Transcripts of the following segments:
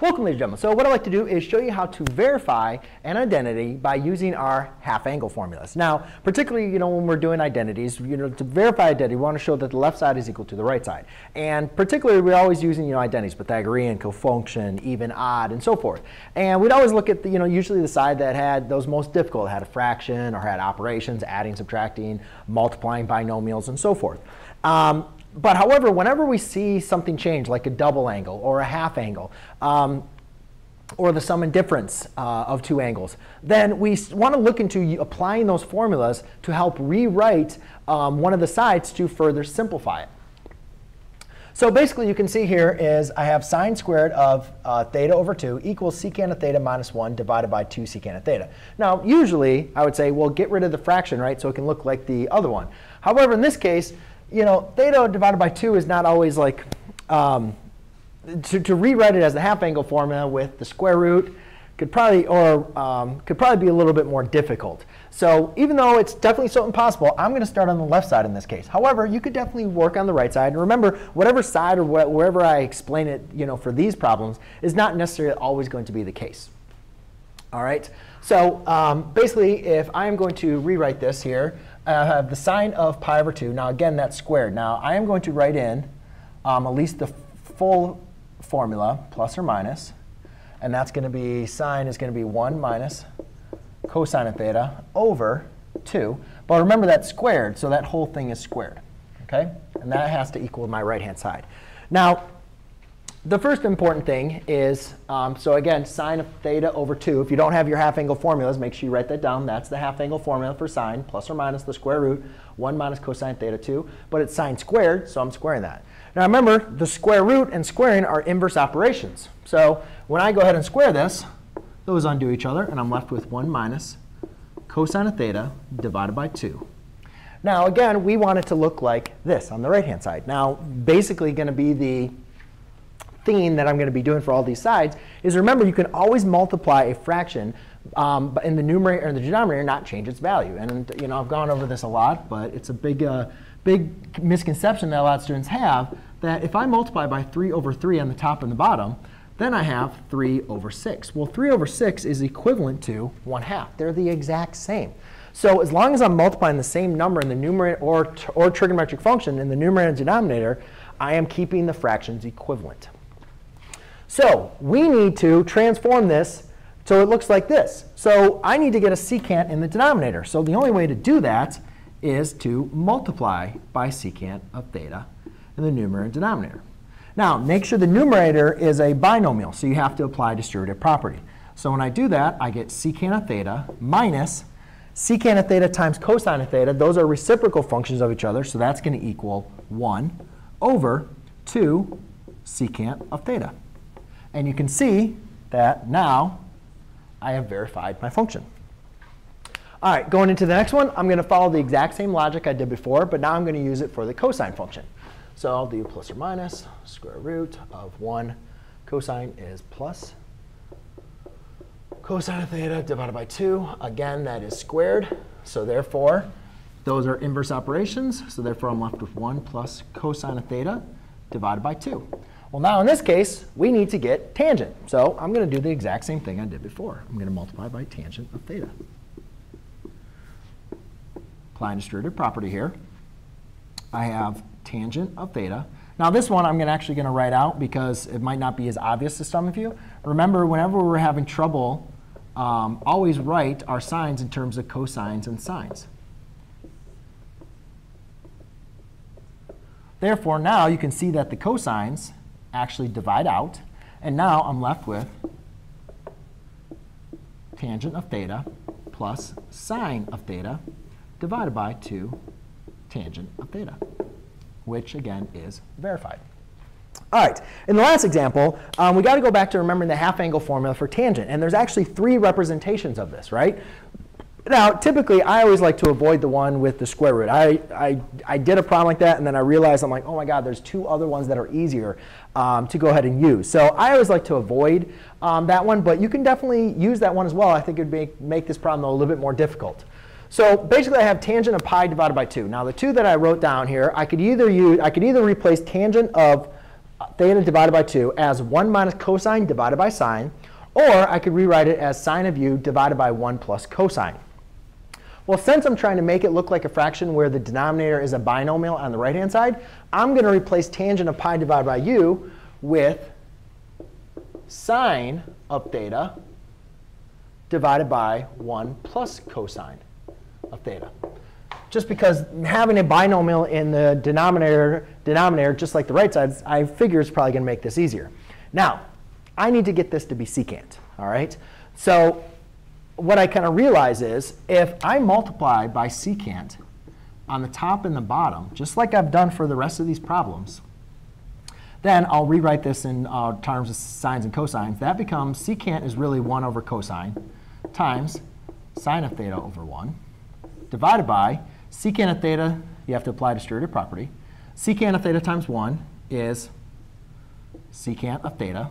Welcome, ladies and gentlemen. So what I'd like to do is show you how to verify an identity by using our half-angle formulas. Now, particularly, when we're doing identities, to verify identity, we want to show that the left side is equal to the right side. And particularly, we're always using, identities, Pythagorean, cofunction, even, odd, and so forth. And we'd always look at, usually the side that had those most difficult, had a fraction or had operations, adding, subtracting, multiplying binomials, and so forth. But however, whenever we see something change, like a double angle or a half angle, or the sum and difference of two angles, then we want to look into applying those formulas to help rewrite one of the sides to further simplify it. So basically, you can see here is I have sine squared of theta over 2 equals secant of theta minus 1 divided by 2 secant of theta. Now, usually, I would say, well, get rid of the fraction, right, so it can look like the other one. However, in this case, theta divided by 2 is not always like, to rewrite it as the half angle formula with the square root could probably be a little bit more difficult. So even though it's definitely so impossible, I'm going to start on the left side in this case. However, you could definitely work on the right side. And remember, whatever side or wherever I explain it, for these problems is not necessarily always going to be the case. All right. So basically, if I am going to rewrite this here, I have the sine of pi over 2. Now, again, that's squared. Now, I am going to write in at least the full formula, plus or minus. And that's going to be sine is going to be 1 minus cosine of theta over 2. But remember, that's squared, so that whole thing is squared. Okay? And that has to equal my right-hand side. Now, the first important thing is, so again, sine of theta over 2. If you don't have your half-angle formulas, make sure you write that down. That's the half-angle formula for sine, plus or minus the square root, 1 minus cosine theta 2. But it's sine squared, so I'm squaring that. Now remember, the square root and squaring are inverse operations. So when I go ahead and square this, those undo each other, and I'm left with 1 minus cosine of theta divided by 2. Now again, we want it to look like this on the right-hand side. Now, basically going to be the theme that I'm going to be doing for all these sides is, remember, you can always multiply a fraction but in the numerator or the denominator, not change its value. And I've gone over this a lot, but it's a big misconception that a lot of students have, that if I multiply by 3 over 3 on the top and the bottom, then I have 3 over 6. Well, 3 over 6 is equivalent to 1/2. They're the exact same. So as long as I'm multiplying the same number in the numerator or trigonometric function in the numerator and denominator, I am keeping the fractions equivalent. So we need to transform this so it looks like this. So I need to get a secant in the denominator. So the only way to do that is to multiply by secant of theta in the numerator and denominator. Now, make sure the numerator is a binomial, so you have to apply distributive property. So when I do that, I get secant of theta minus secant of theta times cosine of theta. Those are reciprocal functions of each other, so that's going to equal 1 over 2 secant of theta. And you can see that now I have verified my function. All right, going into the next one, I'm going to follow the exact same logic I did before, but now I'm going to use it for the cosine function. So I'll do plus or minus square root of 1. Cosine is plus cosine of theta divided by 2. Again, that is squared. So therefore, those are inverse operations. So therefore, I'm left with 1 plus cosine of theta divided by 2. Well, now in this case, we need to get tangent. So I'm going to do the exact same thing I did before. I'm going to multiply by tangent of theta. Applying distributive property here, I have tangent of theta. Now this one I'm actually going to write out because it might not be as obvious to some of you. Remember, whenever we're having trouble, always write our signs in terms of cosines and sines. Therefore, now you can see that the cosines actually divide out. And now I'm left with tangent of theta plus sine of theta divided by 2 tangent of theta, which, again, is verified. All right. In the last example, we got to go back to remembering the half-angle formula for tangent. And there's actually 3 representations of this, right? Now, typically, I always like to avoid the one with the square root. I did a problem like that, and then I realized, I'm like, oh my god, there's 2 other ones that are easier to go ahead and use. So I always like to avoid that one, but you can definitely use that one as well. I think it would make this problem, though, a little bit more difficult. So basically, I have tangent of pi divided by 2. Now, the 2 that I wrote down here, I could either replace tangent of theta divided by 2 as 1 minus cosine divided by sine, or I could rewrite it as sine of u divided by 1 plus cosine. Well, since I'm trying to make it look like a fraction where the denominator is a binomial on the right-hand side, I'm going to replace tangent of pi divided by u with sine of theta divided by 1 plus cosine of theta. Just because having a binomial in the denominator, just like the right side, I figure it's probably going to make this easier. Now, I need to get this to be secant. All right? So what I kind of realize is if I multiply by secant on the top and the bottom, just like I've done for the rest of these problems, then I'll rewrite this in terms of sines and cosines. That becomes secant is really 1 over cosine times sine of theta over 1 divided by secant of theta. You have to apply distributive property. Secant of theta times 1 is secant of theta.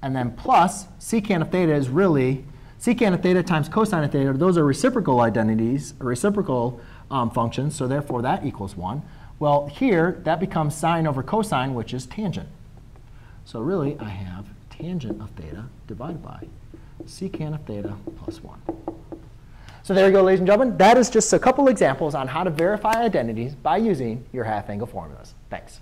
And then plus secant of theta is really secant of theta times cosine of theta. Those are reciprocal identities, reciprocal functions. So therefore, that equals 1. Well, here, that becomes sine over cosine, which is tangent. So really, I have tangent of theta divided by secant of theta plus 1. So there you go, ladies and gentlemen. That is just a couple examples on how to verify identities by using your half-angle formulas. Thanks.